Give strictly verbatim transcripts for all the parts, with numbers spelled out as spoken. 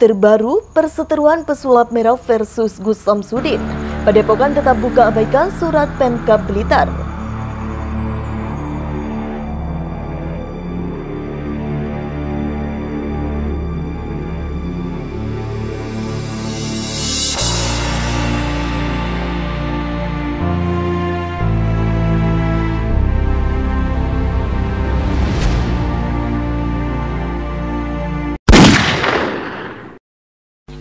Terbaru, perseteruan Pesulap Merah versus Gus Samsudin. Padepokan tetap buka abaikan surat Pemkab Blitar.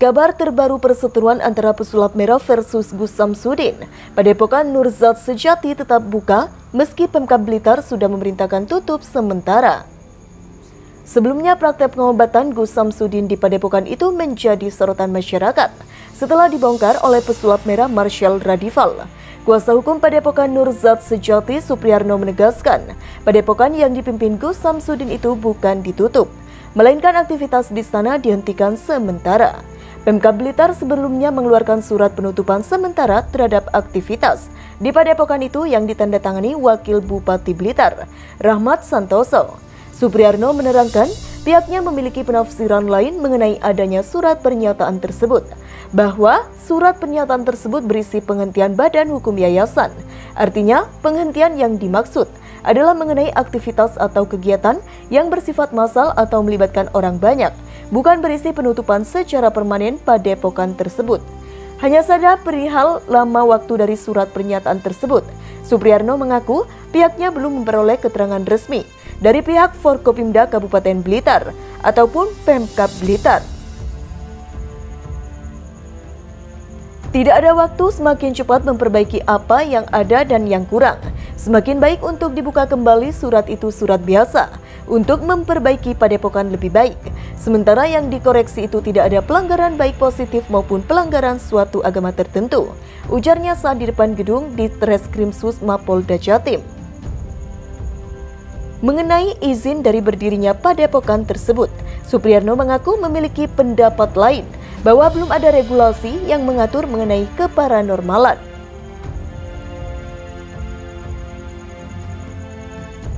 Kabar terbaru perseteruan antara Pesulap Merah versus Gus Samsudin. Padepokan Nur Dzat Sejati tetap buka meski Pemkab Blitar sudah memerintahkan tutup sementara. Sebelumnya praktek pengobatan Gus Samsudin di Padepokan itu menjadi sorotan masyarakat setelah dibongkar oleh Pesulap Merah Marshall Radival. Kuasa hukum Padepokan Nur Dzat Sejati Supriarno menegaskan, Padepokan yang dipimpin Gus Samsudin itu bukan ditutup, melainkan aktivitas di sana dihentikan sementara. Pemkab Blitar sebelumnya mengeluarkan surat penutupan sementara terhadap aktivitas di Padepokan itu yang ditandatangani Wakil Bupati Blitar, Rahmat Santoso. Supriarno menerangkan pihaknya memiliki penafsiran lain mengenai adanya surat pernyataan tersebut, bahwa surat pernyataan tersebut berisi penghentian badan hukum yayasan. Artinya, penghentian yang dimaksud adalah mengenai aktivitas atau kegiatan yang bersifat massal atau melibatkan orang banyak, bukan berisi penutupan secara permanen Padepokan tersebut. Hanya saja perihal lama waktu dari surat pernyataan tersebut, Supriarno mengaku pihaknya belum memperoleh keterangan resmi dari pihak Forkopimda Kabupaten Blitar ataupun Pemkab Blitar. Tidak ada waktu, semakin cepat memperbaiki apa yang ada dan yang kurang. Semakin baik untuk dibuka kembali surat itu surat biasa, untuk memperbaiki Padepokan lebih baik. Sementara yang dikoreksi itu tidak ada pelanggaran baik positif maupun pelanggaran suatu agama tertentu, ujarnya saat di depan gedung di Treskrimsus Mapolda Jatim. Mengenai izin dari berdirinya Padepokan tersebut, Supriarno mengaku memiliki pendapat lain, bahwa belum ada regulasi yang mengatur mengenai keparanormalan.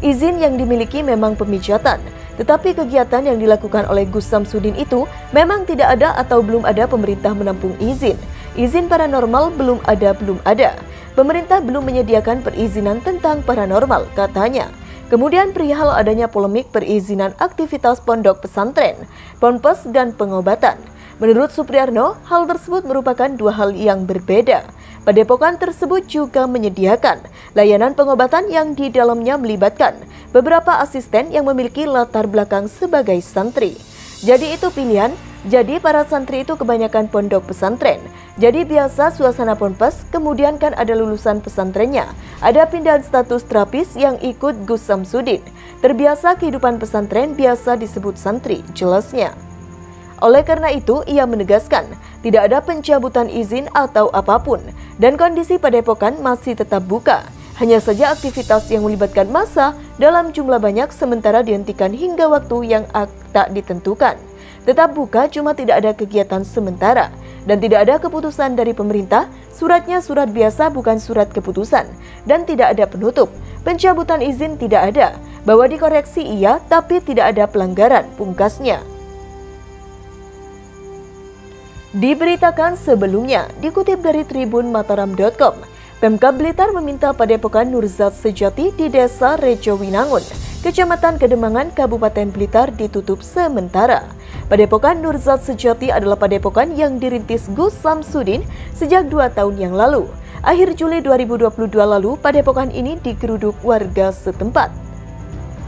Izin yang dimiliki memang pemijatan, tetapi kegiatan yang dilakukan oleh Gus Samsudin itu memang tidak ada atau belum ada pemerintah menampung izin. Izin paranormal belum ada, belum ada. Pemerintah belum menyediakan perizinan tentang paranormal, katanya. Kemudian perihal adanya polemik perizinan aktivitas pondok pesantren, ponpes, dan pengobatan. Menurut Supriarno, hal tersebut merupakan dua hal yang berbeda. Padepokan tersebut juga menyediakan layanan pengobatan yang di dalamnya melibatkan beberapa asisten yang memiliki latar belakang sebagai santri. Jadi itu pilihan, jadi para santri itu kebanyakan pondok pesantren. Jadi biasa suasana ponpes, kemudian kan ada lulusan pesantrennya. Ada pindahan status terapis yang ikut Gus Samsudin. Terbiasa kehidupan pesantren biasa disebut santri, jelasnya. Oleh karena itu, ia menegaskan tidak ada pencabutan izin atau apapun dan kondisi Padepokan masih tetap buka. Hanya saja aktivitas yang melibatkan massa dalam jumlah banyak sementara dihentikan hingga waktu yang tak ditentukan. Tetap buka, cuma tidak ada kegiatan sementara dan tidak ada keputusan dari pemerintah. Suratnya surat biasa, bukan surat keputusan, dan tidak ada penutup. Pencabutan izin tidak ada, bahwa dikoreksi iya, tapi tidak ada pelanggaran, pungkasnya. Diberitakan sebelumnya, dikutip dari tribun mataram dot com, Pemkab Blitar meminta Padepokan Nur Dzat Sejati di Desa Rejo Winangun, Kecamatan Kademangan, Kabupaten Blitar ditutup sementara. Padepokan Nur Dzat Sejati adalah padepokan yang dirintis Gus Samsudin sejak dua tahun yang lalu. Akhir Juli dua ribu dua puluh dua lalu, padepokan ini digeruduk warga setempat.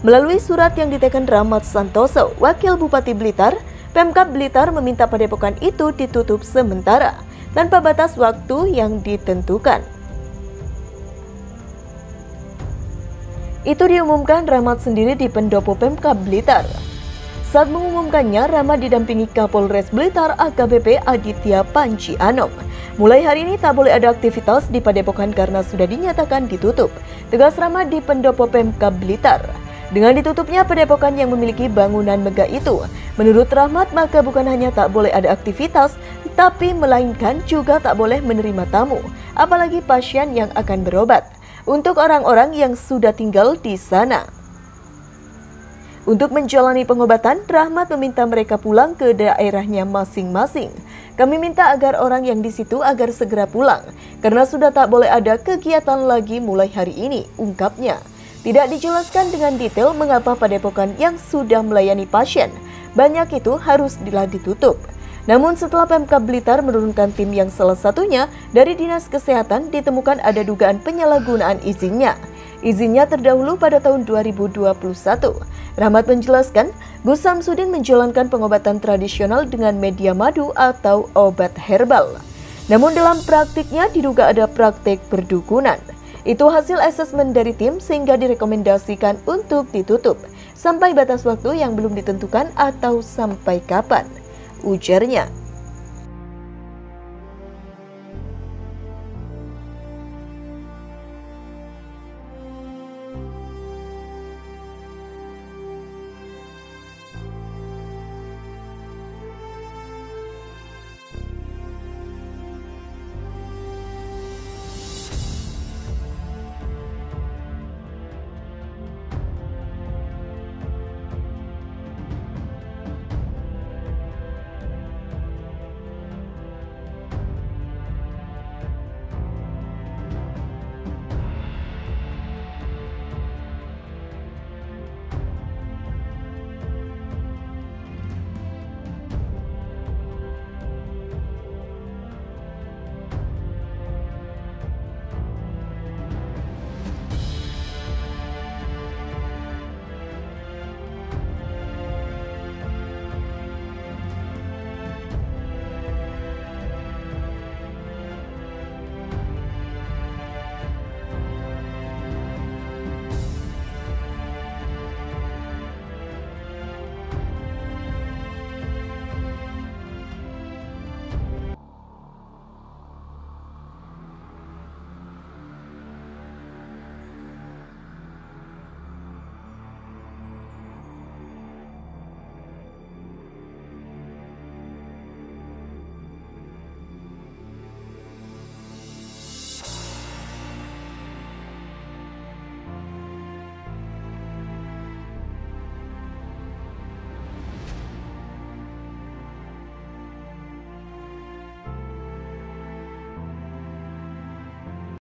Melalui surat yang diteken Rahmat Santoso, Wakil Bupati Blitar, Pemkab Blitar meminta padepokan itu ditutup sementara, tanpa batas waktu yang ditentukan. Itu diumumkan Rahmat sendiri di pendopo Pemkab Blitar. Saat mengumumkannya, Rahmat didampingi Kapolres Blitar A K B P Aditya Panci Anom. Mulai hari ini tak boleh ada aktivitas di Padepokan karena sudah dinyatakan ditutup, tegas Rahmat di Pendopo Pemkab Blitar. Dengan ditutupnya Padepokan yang memiliki bangunan megah itu, menurut Rahmat maka bukan hanya tak boleh ada aktivitas, tapi melainkan juga tak boleh menerima tamu, apalagi pasien yang akan berobat, untuk orang-orang yang sudah tinggal di sana. Untuk menjalani pengobatan, Rahmat meminta mereka pulang ke daerahnya masing-masing. Kami minta agar orang yang di situ agar segera pulang, karena sudah tak boleh ada kegiatan lagi mulai hari ini, ungkapnya. Tidak dijelaskan dengan detail mengapa padepokan yang sudah melayani pasien banyak itu haruslah ditutup. Namun setelah Pemkab Blitar menurunkan tim yang salah satunya dari Dinas Kesehatan ditemukan ada dugaan penyalahgunaan izinnya. Izinnya terdahulu pada tahun dua ribu dua puluh satu. Rahmat menjelaskan, Gus Samsudin menjalankan pengobatan tradisional dengan media madu atau obat herbal. Namun dalam praktiknya diduga ada praktik perdukunan. Itu hasil asesmen dari tim sehingga direkomendasikan untuk ditutup sampai batas waktu yang belum ditentukan atau sampai kapan, ujarnya.